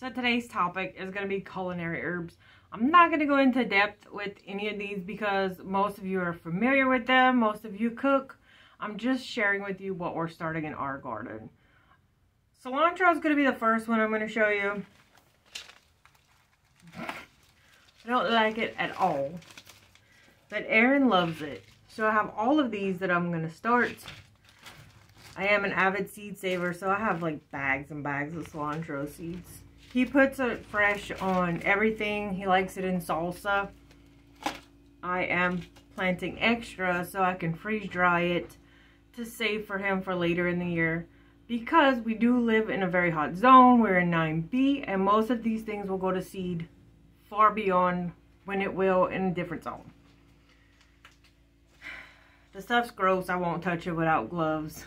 So today's topic is going to be culinary herbs. I'm not going to go into depth with any of these because most of you are familiar with them. Most of you cook. I'm just sharing with you what we're starting in our garden. Cilantro is going to be the first one I'm going to show you. I don't like it at all, but Aaron loves it. So I have all of these that I'm going to start. I am an avid seed saver, so I have like bags and bags of cilantro seeds. He puts it fresh on everything. He likes it in salsa. I am planting extra so I can freeze dry it to save for him for later in the year, because we do live in a very hot zone. We're in 9B, and most of these things will go to seed far beyond when it will in a different zone. The stuff's gross. I won't touch it without gloves.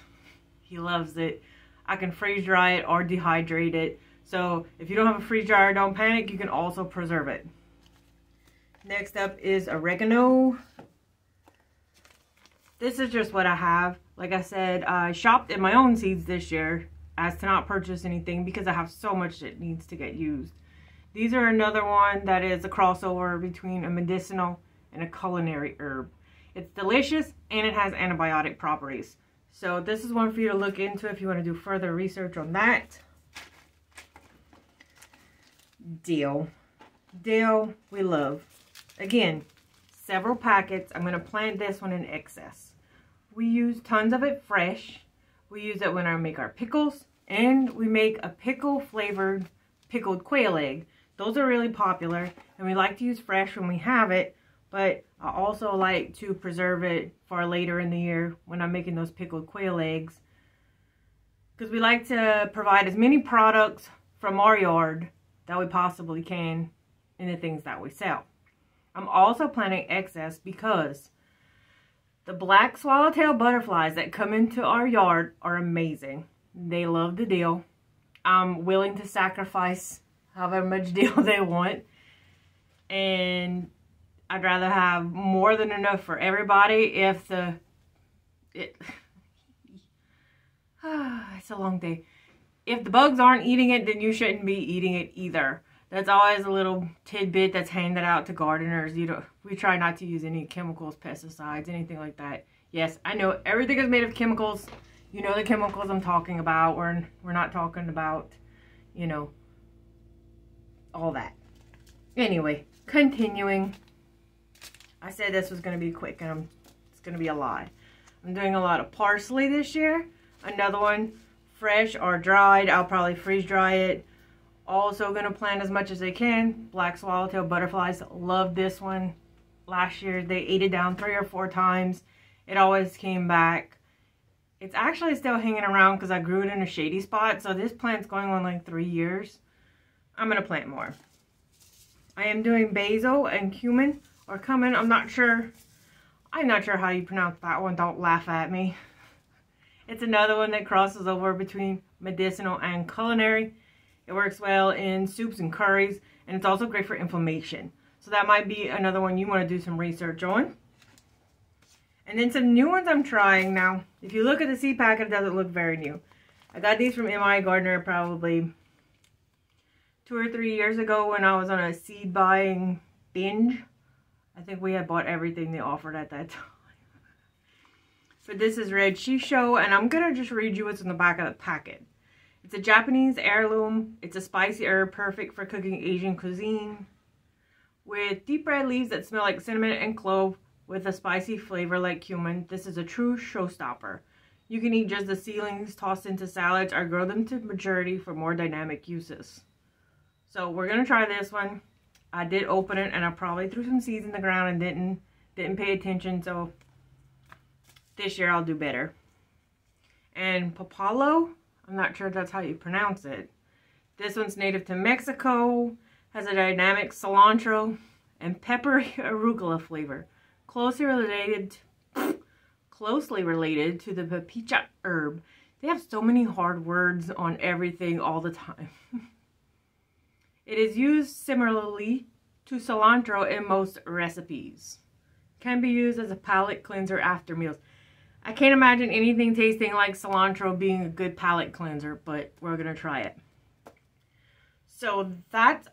He loves it. I can freeze dry it or dehydrate it. So if you don't have a freeze dryer, don't panic. You can also preserve it. Next up is oregano. This is just what I have. Like I said, I shopped in my own seeds this year as to not purchase anything because I have so much that needs to get used. These are another one that is a crossover between a medicinal and a culinary herb. It's delicious and it has antibiotic properties. So this is one for you to look into if you want to do further research on that. Dill. Dill we love. Again, several packets. I'm going to plant this one in excess. We use tons of it fresh. We use it when I make our pickles, and we make a pickle flavored pickled quail egg. Those are really popular, and we like to use fresh when we have it, but I also like to preserve it for later in the year when I'm making those pickled quail eggs, because we like to provide as many products from our yard that we possibly can in the things that we sell. I'm also planting excess because the black swallowtail butterflies that come into our yard are amazing. They love the dill. I'm willing to sacrifice however much dill they want, and I'd rather have more than enough for everybody if it's a long day. If the bugs aren't eating it, then you shouldn't be eating it either. That's always a little tidbit that's handed out to gardeners. You know, we try not to use any chemicals, pesticides, anything like that. Yes, I know everything is made of chemicals. You know the chemicals I'm talking about. We're not talking about, you know, all that. Anyway, continuing. I said this was going to be quick, and it's going to be a lot. I'm doing a lot of parsley this year. Another one. Fresh or dried. I'll probably freeze dry it. Also going to plant as much as I can. Black swallowtail butterflies, love this one. Last year they ate it down 3 or 4 times. It always came back. It's actually still hanging around because I grew it in a shady spot, so this plant's going on like 3 years. I'm going to plant more. I am doing basil and cumin or cumin. I'm not sure how you pronounce that one. Don't laugh at me. It's another one that crosses over between medicinal and culinary. It works well in soups and curries, and it's also great for inflammation. So that might be another one you want to do some research on. And then some new ones I'm trying now. If you look at the seed packet, it doesn't look very new. I got these from MI Gardener probably 2 or 3 years ago when I was on a seed buying binge. I think we had bought everything they offered at that time. But this is Red Shiso, and I'm going to just read you what's on the back of the packet. It's a Japanese heirloom. It's a spicy herb perfect for cooking Asian cuisine, with deep red leaves that smell like cinnamon and clove with a spicy flavor like cumin. This is a true showstopper. You can eat just the seedlings, tossed into salads, or grow them to maturity for more dynamic uses. So we're going to try this one. I did open it, and I probably threw some seeds in the ground and didn't pay attention, so this year I'll do better. And papalo, I'm not sure if that's how you pronounce it. This one's native to Mexico, has a dynamic cilantro and peppery arugula flavor, closely related to the papicha herb. They have so many hard words on everything all the time. It is used similarly to cilantro in most recipes. Can be used as a palate cleanser after meals. I can't imagine anything tasting like cilantro being a good palate cleanser, but we're going to try it. So that's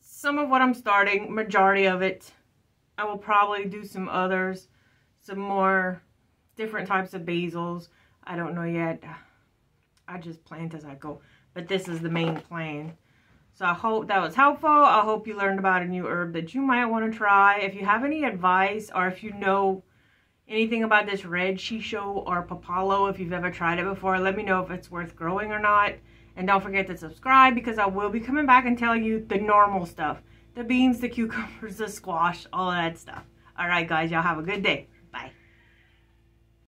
some of what I'm starting, majority of it. I will probably do some others, some more different types of basils. I don't know yet. I just plant as I go, but this is the main plan. So I hope that was helpful. I hope you learned about a new herb that you might want to try. If you have any advice, or if you know anything about this red shiso or papalo, if you've ever tried it before, let me know if it's worth growing or not. And don't forget to subscribe, because I will be coming back and telling you the normal stuff. The beans, the cucumbers, the squash, all of that stuff. All right, guys, y'all have a good day.